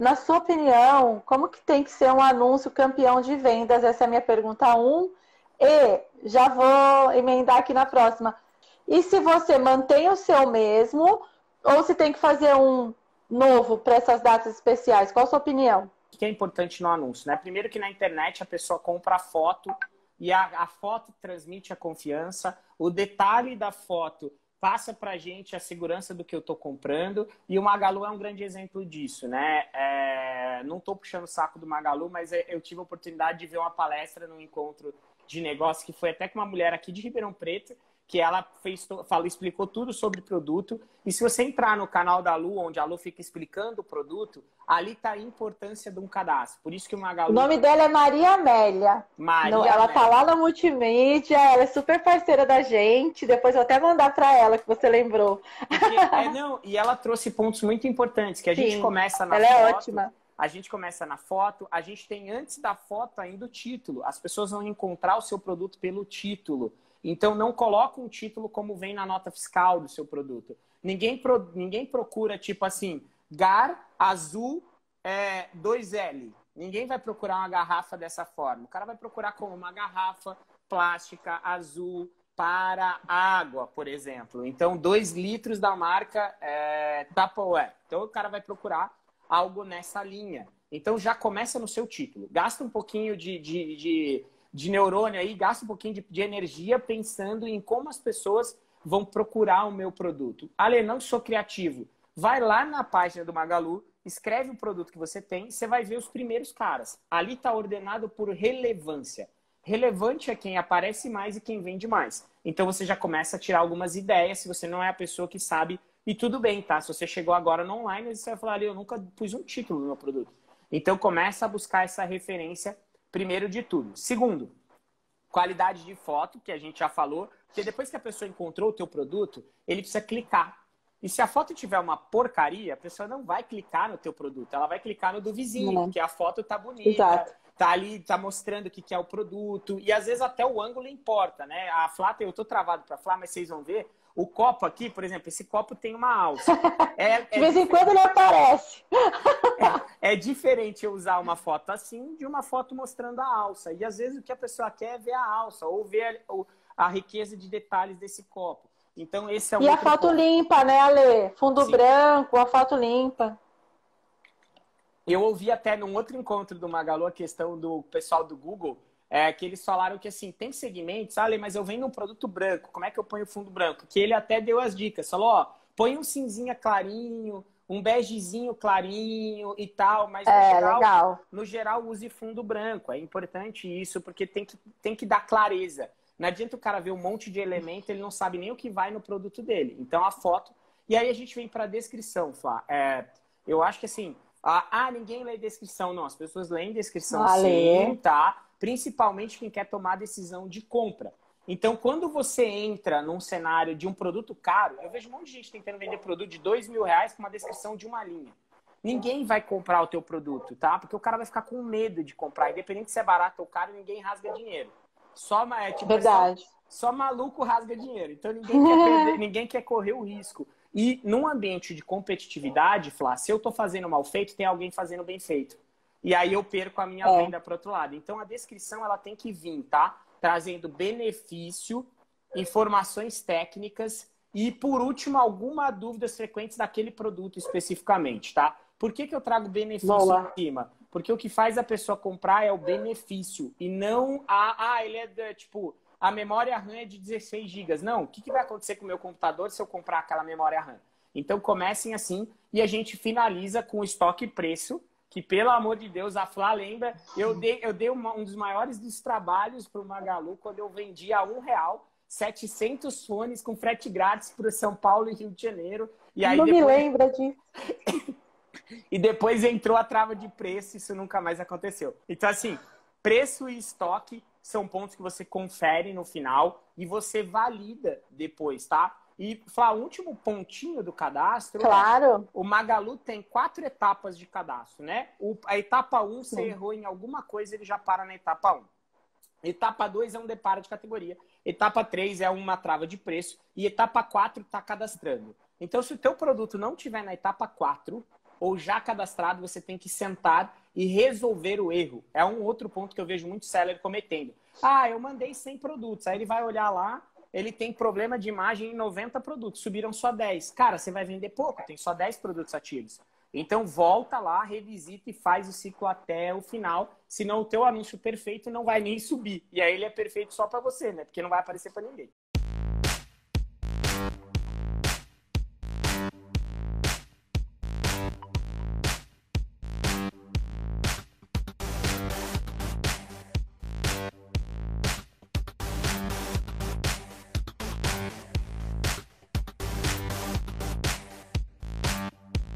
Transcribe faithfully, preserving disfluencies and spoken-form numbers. Na sua opinião, como que tem que ser um anúncio campeão de vendas? Essa é a minha pergunta um. E já vou emendar aqui na próxima. E se você mantém o seu mesmo ou se tem que fazer um novo para essas datas especiais? Qual a sua opinião? O que é importante no anúncio, né? Primeiro que na internet a pessoa compra a foto e a, a foto transmite a confiança. O detalhe da foto passa para a gente a segurança do que eu estou comprando. E o Magalu é um grande exemplo disso, né? É, não estou puxando o saco do Magalu, mas eu tive a oportunidade de ver uma palestra num encontro de negócio que foi até com uma mulher aqui de Ribeirão Preto, que ela fez, falou, explicou tudo sobre o produto. E se você entrar no canal da Lu, onde a Lu fica explicando o produto, ali está a importância de um cadastro. Por isso que o Magalu... O nome dela é Maria Amélia. Maria Amélia. Ela tá lá na multimídia, ela é super parceira da gente. Depois eu até mandar para ela, que você lembrou. Porque, é, não, e ela trouxe pontos muito importantes, que a Sim, gente começa na ela foto. Ela é ótima. A gente começa na foto, a gente tem antes da foto ainda o título. As pessoas vão encontrar o seu produto pelo título. Então, não coloca um título como vem na nota fiscal do seu produto. Ninguém, pro, ninguém procura, tipo assim, Gar Azul é, dois L. Ninguém vai procurar uma garrafa dessa forma. O cara vai procurar como uma garrafa plástica azul para água, por exemplo. Então, dois litros da marca é, Tupperware. Então, o cara vai procurar algo nessa linha. Então, já começa no seu título. Gasta um pouquinho de... de, de de neurônio aí, gasta um pouquinho de, de energia pensando em como as pessoas vão procurar o meu produto. Ale, não sou criativo. Vai lá na página do Magalu, escreve o produto que você tem, você vai ver os primeiros caras. Ali está ordenado por relevância. Relevante é quem aparece mais e quem vende mais. Então você já começa a tirar algumas ideias, se você não é a pessoa que sabe, e tudo bem, tá? Se você chegou agora no online, você vai falar, Ale, eu nunca pus um título no meu produto. Então começa a buscar essa referência. Primeiro de tudo. Segundo, qualidade de foto, que a gente já falou, porque depois que a pessoa encontrou o teu produto, ele precisa clicar. E se a foto tiver uma porcaria, a pessoa não vai clicar no teu produto, ela vai clicar no do vizinho, não. Porque a foto tá bonita, Exato. Tá ali, tá mostrando o que, que é o produto, e às vezes até o ângulo importa, né? A Flá, eu tô travado pra Flá, mas vocês vão ver, o copo aqui, por exemplo, esse copo tem uma alça. É, de vez em quando ele aparece. É, é diferente eu usar uma foto assim de uma foto mostrando a alça. E às vezes o que a pessoa quer é ver a alça ou ver a, a riqueza de detalhes desse copo. Então esse é o E a foto ponto. Limpa, né, Ale? Fundo Sim. branco, a foto limpa. Eu ouvi até num outro encontro do Magalu a questão do pessoal do Google. É, que eles falaram que assim, tem segmentos, ah, mas eu vendo um produto branco, como é que eu ponho fundo branco? Que ele até deu as dicas, falou, ó, põe um cinzinha clarinho, um begezinho clarinho e tal, mas no, é, geral, legal. no geral use fundo branco, é importante isso, porque tem que, tem que dar clareza. Não adianta o cara ver um monte de elemento, ele não sabe nem o que vai no produto dele. Então a foto, e aí a gente vem para a descrição, Flá. É, eu acho que assim, ah, ah, ninguém lê descrição, não, as pessoas leem descrição Valeu. sim, tá? Principalmente quem quer tomar decisão de compra. Então, quando você entra num cenário de um produto caro, eu vejo um monte de gente tentando vender produto de dois mil reais com uma descrição de uma linha. Ninguém vai comprar o teu produto, tá? Porque o cara vai ficar com medo de comprar. Independente se é barato ou caro, ninguém rasga dinheiro. Só, é, tipo, Verdade. Só, só maluco rasga dinheiro. Então, ninguém quer perder, ninguém quer correr o risco. E num ambiente de competitividade, Flá, se eu tô fazendo mal feito, tem alguém fazendo bem feito. E aí eu perco a minha é. venda para o outro lado. Então, a descrição ela tem que vir, tá? Trazendo benefício, informações técnicas e, por último, alguma dúvidas frequentes daquele produto especificamente, tá? Por que que eu trago benefício Boa. em cima? Porque o que faz a pessoa comprar é o benefício e não a... Ah, ele é, tipo, a memória RAM é de dezesseis gigas. Não, o que, que vai acontecer com o meu computador se eu comprar aquela memória RAM? Então, comecem assim e a gente finaliza com o estoque e preço, que, pelo amor de Deus, a Flá lembra, eu dei, eu dei uma, um dos maiores dos trabalhos para o Magalu quando eu vendi a um real, setecentos fones com frete grátis para São Paulo e Rio de Janeiro. E aí Não depois... me lembra disso. E depois entrou a trava de preço, isso nunca mais aconteceu. Então, assim, preço e estoque são pontos que você confere no final e você valida depois, tá? E, Flá, o último pontinho do cadastro... Claro! O Magalu tem quatro etapas de cadastro, né? O, a etapa um, você errou em alguma coisa, ele já para na etapa um. Etapa dois é um deparo de categoria. Etapa três é uma trava de preço. E etapa quatro está cadastrando. Então, se o teu produto não estiver na etapa quatro, ou já cadastrado, você tem que sentar e resolver o erro. É um outro ponto que eu vejo muito seller cometendo. Ah, eu mandei cem produtos. Aí ele vai olhar lá, ele tem problema de imagem em noventa produtos, subiram só dez. Cara, você vai vender pouco, tem só dez produtos ativos. Então volta lá, revisita e faz o ciclo até o final, senão o teu anúncio perfeito não vai nem subir. E aí ele é perfeito só para você, né? Porque não vai aparecer para ninguém.